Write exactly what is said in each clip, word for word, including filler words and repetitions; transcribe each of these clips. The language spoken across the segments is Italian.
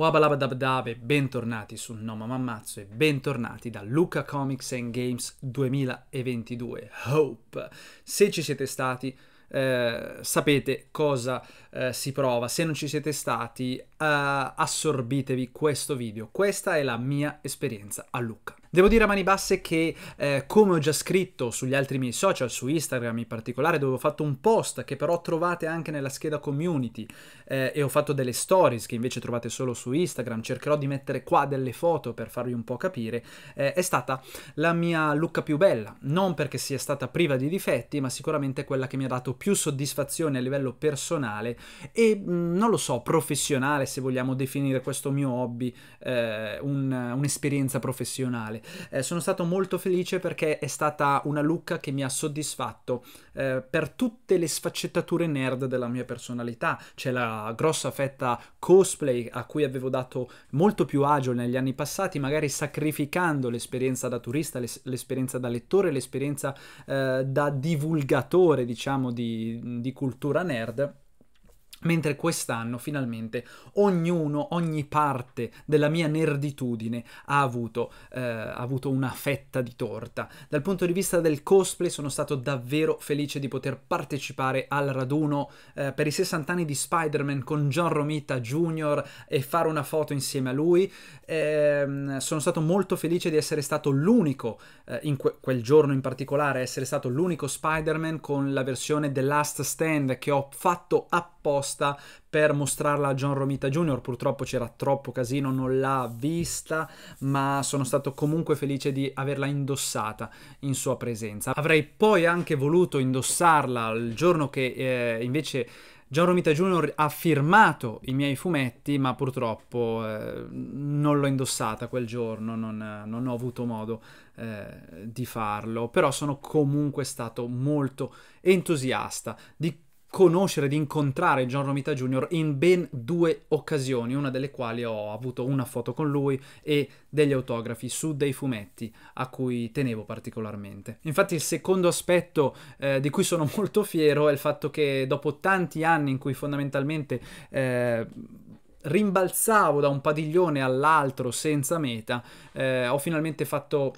Wabalabadabdave, bentornati su No Mamma Mazzo e bentornati da Lucca Comics and Games duemilaventidue, Hope. Se ci siete stati eh, sapete cosa eh, si prova, se non ci siete stati eh, assorbitevi questo video, questa è la mia esperienza a Lucca. Devo dire a mani basse che, eh, come ho già scritto sugli altri miei social, su Instagram in particolare, dove ho fatto un post che però trovate anche nella scheda community, eh, e ho fatto delle stories che invece trovate solo su Instagram, cercherò di mettere qua delle foto per farvi un po' capire, eh, è stata la mia Lucca più bella, non perché sia stata priva di difetti, ma sicuramente quella che mi ha dato più soddisfazione a livello personale e, mh, non lo so, professionale, se vogliamo definire questo mio hobby eh, un, un'esperienza professionale. Eh, sono stato molto felice perché è stata una Lucca che mi ha soddisfatto eh, per tutte le sfaccettature nerd della mia personalità. C'è la grossa fetta cosplay a cui avevo dato molto più agio negli anni passati, magari sacrificando l'esperienza da turista, l'esperienza da lettore, l'esperienza eh, da divulgatore, diciamo, di, di cultura nerd. Mentre quest'anno finalmente ognuno, ogni parte della mia nerditudine ha avuto, eh, ha avuto una fetta di torta. Dal punto di vista del cosplay sono stato davvero felice di poter partecipare al raduno eh, per i sessanta anni di Spider-Man con John Romita Junior e fare una foto insieme a lui. Eh, sono stato molto felice di essere stato l'unico, eh, in que quel giorno in particolare, essere stato l'unico Spider-Man con la versione The Last Stand che ho fatto apposta per mostrarla a John Romita Junior Purtroppo c'era troppo casino, non l'ha vista, ma sono stato comunque felice di averla indossata in sua presenza. Avrei poi anche voluto indossarla il giorno che eh, invece John Romita Junior ha firmato i miei fumetti, ma purtroppo eh, non l'ho indossata quel giorno, non, non ho avuto modo eh, di farlo, però sono comunque stato molto entusiasta di conoscere, di incontrare John Romita Junior in ben due occasioni, una delle quali ho avuto una foto con lui e degli autografi su dei fumetti a cui tenevo particolarmente. Infatti il secondo aspetto eh, di cui sono molto fiero è il fatto che dopo tanti anni in cui fondamentalmente eh, rimbalzavo da un padiglione all'altro senza meta, eh, ho finalmente fatto...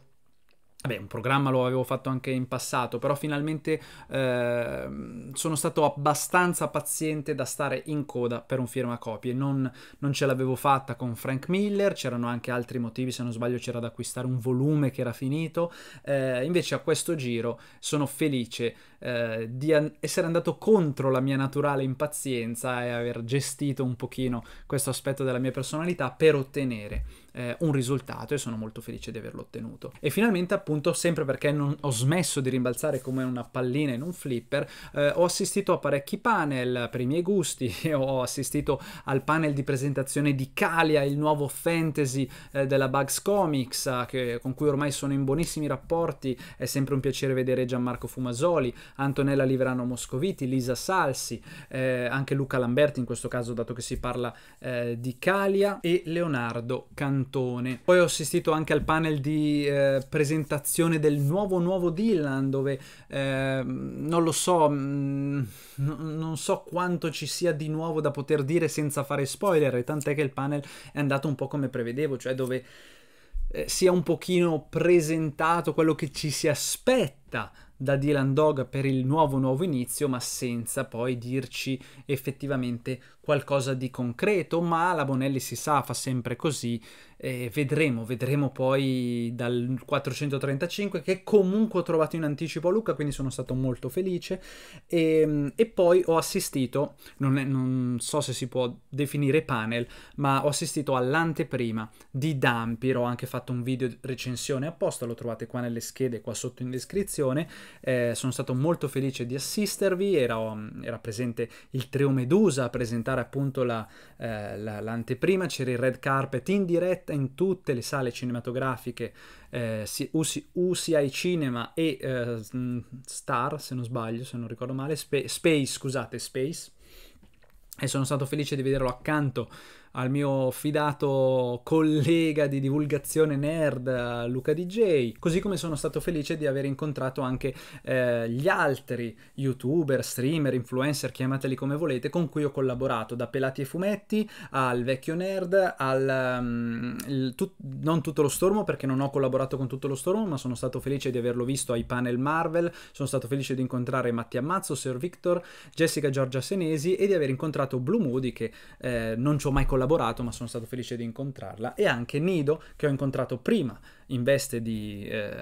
Vabbè, un programma lo avevo fatto anche in passato, però finalmente eh, sono stato abbastanza paziente da stare in coda per un firmacopie. Non, non ce l'avevo fatta con Frank Miller, c'erano anche altri motivi, se non sbaglio c'era da acquistare un volume che era finito. Eh, invece a questo giro sono felice eh, di essere andato contro la mia naturale impazienza e aver gestito un pochino questo aspetto della mia personalità per ottenere eh, un risultato, e sono molto felice di averlo ottenuto. E finalmente, appunto, sempre perché non ho smesso di rimbalzare come una pallina in un flipper, eh, ho assistito a parecchi panel per i miei gusti, ho assistito al panel di presentazione di Calia, il nuovo fantasy eh, della Bugs Comics, eh, che, con cui ormai sono in buonissimi rapporti. È sempre un piacere vedere Gianmarco Fumasoli, Antonella Liverano Moscoviti, Lisa Salsi, eh, anche Luca Lamberti in questo caso, dato che si parla eh, di Calia, e Leonardo Candone. Poi ho assistito anche al panel di eh, presentazione del nuovo nuovo Dylan, dove eh, non lo so, mh, non so quanto ci sia di nuovo da poter dire senza fare spoiler, e tant'è che il panel è andato un po' come prevedevo, cioè dove eh, si è un pochino presentato quello che ci si aspetta da Dylan Dog per il nuovo nuovo inizio, ma senza poi dirci effettivamente qualcosa di concreto. Ma la Bonelli, si sa, fa sempre così, e vedremo, vedremo poi dal quattrocentotrentacinque, che comunque ho trovato in anticipo a Lucca, quindi sono stato molto felice. E, e poi ho assistito, non, è, non so se si può definire panel, ma ho assistito all'anteprima di Dampir, ho anche fatto un video recensione apposta, lo trovate qua nelle schede, qua sotto in descrizione. Eh, sono stato molto felice di assistervi, era, era presente il Trio Medusa a presentare appunto l'anteprima, la, eh, la, c'era il red carpet in diretta in tutte le sale cinematografiche eh, U C I Cinema e eh, Star, se non sbaglio, se non ricordo male, Spe Space, scusate, Space, e sono stato felice di vederlo accanto al mio fidato collega di divulgazione nerd Luca D J, così come sono stato felice di aver incontrato anche eh, gli altri youtuber, streamer, influencer, chiamateli come volete, con cui ho collaborato, da Pelati e Fumetti al Vecchio Nerd, al um, il, tut, non tutto lo stormo, perché non ho collaborato con tutto lo stormo, ma sono stato felice di averlo visto ai panel Marvel, sono stato felice di incontrare Mattia Mazzo, Sir Victor, Jessica Giorgia Senesi, e di aver incontrato Blue Moody, che eh, non ci ho mai collaborato, ma sono stato felice di incontrarla, e anche Nido, che ho incontrato prima in veste di eh,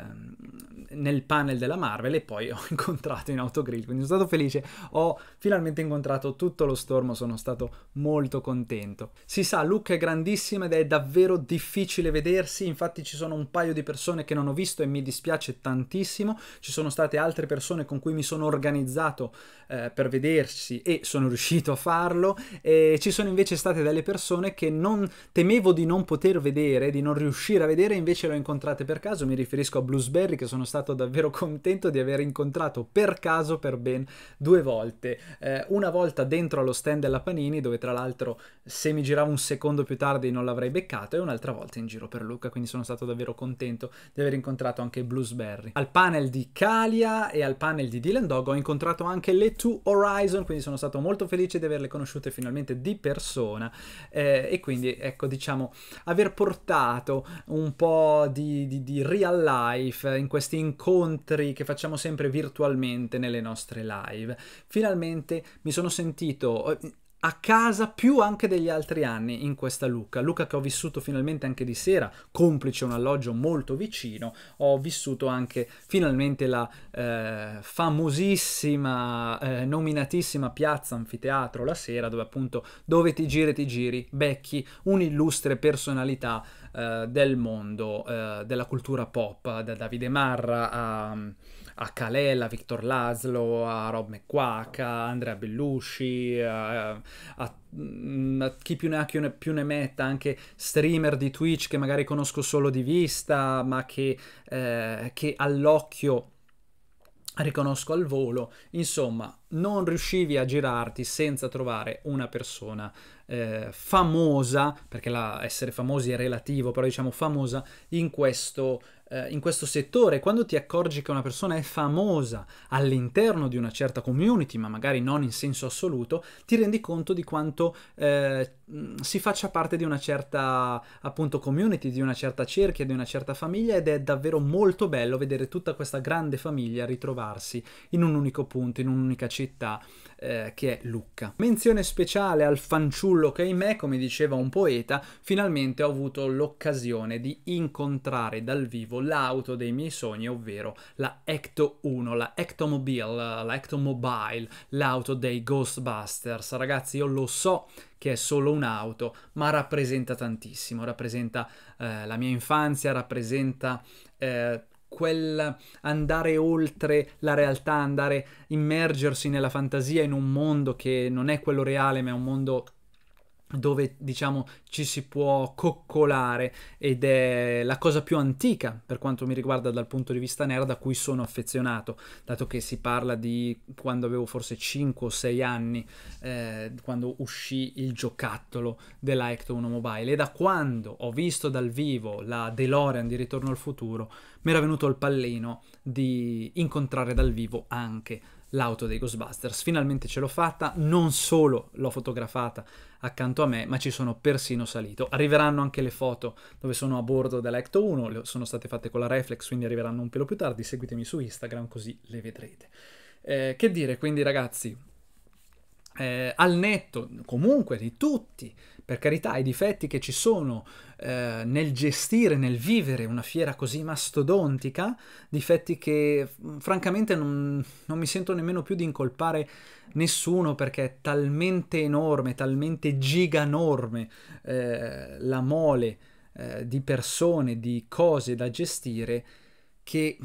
nel panel della Marvel e poi ho incontrato in autogrill, quindi sono stato felice, ho finalmente incontrato tutto lo stormo, sono stato molto contento. Si sa, Lucca è grandissima ed è davvero difficile vedersi, infatti ci sono un paio di persone che non ho visto e mi dispiace tantissimo, ci sono state altre persone con cui mi sono organizzato eh, per vedersi e sono riuscito a farlo, e ci sono invece state delle persone che non temevo di non poter vedere, di non riuscire a vedere, invece l'ho incontrate per caso. Mi riferisco a Bluesberry, che sono stato davvero contento di aver incontrato per caso per ben due volte, eh, una volta dentro allo stand della Panini, dove tra l'altro se mi giravo un secondo più tardi non l'avrei beccato, e un'altra volta in giro per Lucca, quindi sono stato davvero contento di aver incontrato anche Bluesberry. Al panel di Calia e al panel di Dylan Dog ho incontrato anche le Two Horizon, quindi sono stato molto felice di averle conosciute finalmente di persona. Eh, e quindi ecco, diciamo, aver portato un po' di, di, di real life in questi incontri che facciamo sempre virtualmente nelle nostre live, finalmente mi sono sentito a casa più anche degli altri anni in questa Lucca, Lucca che ho vissuto finalmente anche di sera, complice un alloggio molto vicino, ho vissuto anche finalmente la eh, famosissima, eh, nominatissima piazza Anfiteatro la sera, dove appunto, dove ti giri ti giri, becchi un'illustre personalità eh, del mondo, eh, della cultura pop, da Davide Marra a... a Kalella, a Victor Lazlo, a Rob McQuack, a Andrea Bellucci, a, a, a chi più ne ha più ne, più ne metta, anche streamer di Twitch che magari conosco solo di vista, ma che, eh, che all'occhio riconosco al volo. Insomma, non riuscivi a girarti senza trovare una persona eh, famosa, perché la, essere famosi è relativo, però diciamo famosa in questo in questo settore. Quando ti accorgi che una persona è famosa all'interno di una certa community, ma magari non in senso assoluto, ti rendi conto di quanto eh, si faccia parte di una certa, appunto, community, di una certa cerchia, di una certa famiglia, ed è davvero molto bello vedere tutta questa grande famiglia ritrovarsi in un unico punto, in un'unica città eh, che è Lucca. Menzione speciale al fanciullo che, ahimè, come diceva un poeta, finalmente ho avuto l'occasione di incontrare dal vivo l'auto dei miei sogni, ovvero la Ecto uno, la Ectomobile, la Ectomobile, l'auto dei Ghostbusters. Ragazzi, io lo so che è solo un'auto, ma rappresenta tantissimo, rappresenta eh, la mia infanzia, rappresenta eh, quel andare oltre la realtà, andare, immergersi nella fantasia, in un mondo che non è quello reale, ma è un mondo dove, diciamo, ci si può coccolare, ed è la cosa più antica per quanto mi riguarda dal punto di vista nerd a cui sono affezionato, dato che si parla di quando avevo forse cinque o sei anni, eh, quando uscì il giocattolo della Ecto uno Mobile, e da quando ho visto dal vivo la DeLorean di Ritorno al Futuro mi era venuto il pallino di incontrare dal vivo anche l'auto dei Ghostbusters. Finalmente ce l'ho fatta, non solo l'ho fotografata accanto a me, ma ci sono persino salito. Arriveranno anche le foto dove sono a bordo dell'Ecto uno, le sono state fatte con la reflex, quindi arriveranno un pelo più tardi, seguitemi su Instagram così le vedrete. Eh, che dire, quindi ragazzi, eh, al netto comunque di tutti, per carità, i difetti che ci sono eh, nel gestire, nel vivere una fiera così mastodontica, difetti che francamente non, non mi sento nemmeno più di incolpare nessuno, perché è talmente enorme, talmente giganorme eh, la mole eh, di persone, di cose da gestire, che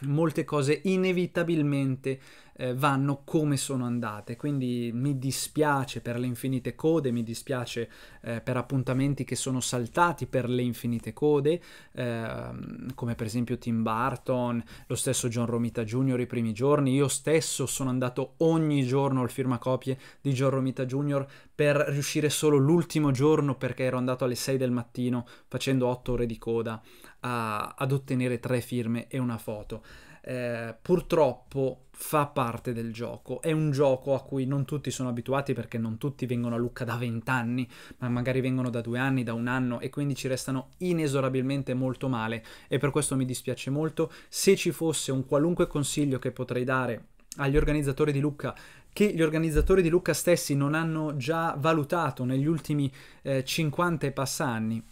molte cose inevitabilmente eh, vanno come sono andate, quindi mi dispiace per le infinite code, mi dispiace eh, per appuntamenti che sono saltati per le infinite code, eh, come per esempio Tim Burton, lo stesso John Romita Junior i primi giorni. Io stesso sono andato ogni giorno al firmacopie di John Romita Junior per riuscire solo l'ultimo giorno, perché ero andato alle sei del mattino facendo otto ore di coda a, ad ottenere tre firme e una foto. Eh, purtroppo fa parte del gioco, è un gioco a cui non tutti sono abituati, perché non tutti vengono a Lucca da vent'anni, ma magari vengono da due anni, da un anno, e quindi ci restano inesorabilmente molto male, e per questo mi dispiace molto. Se ci fosse un qualunque consiglio che potrei dare agli organizzatori di Lucca, che gli organizzatori di Lucca stessi non hanno già valutato negli ultimi eh, cinquanta e passa anni,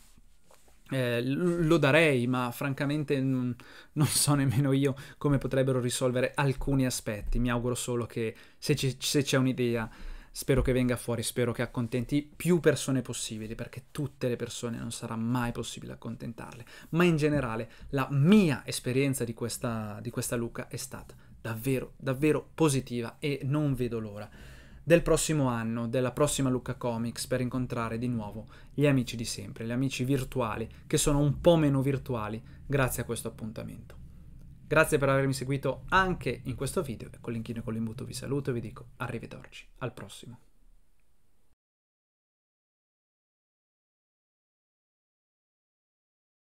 Eh, lo darei, ma francamente non so nemmeno io come potrebbero risolvere alcuni aspetti. Mi auguro solo che, se c'è un'idea, spero che venga fuori, spero che accontenti più persone possibili, perché tutte le persone non sarà mai possibile accontentarle, ma in generale la mia esperienza di questa, di questa Lucca è stata davvero davvero positiva, e non vedo l'ora del prossimo anno, della prossima Lucca Comics, per incontrare di nuovo gli amici di sempre, gli amici virtuali, che sono un po' meno virtuali grazie a questo appuntamento. Grazie per avermi seguito anche in questo video, e con l'inchino e con l'imbuto vi saluto e vi dico arrivederci al prossimo.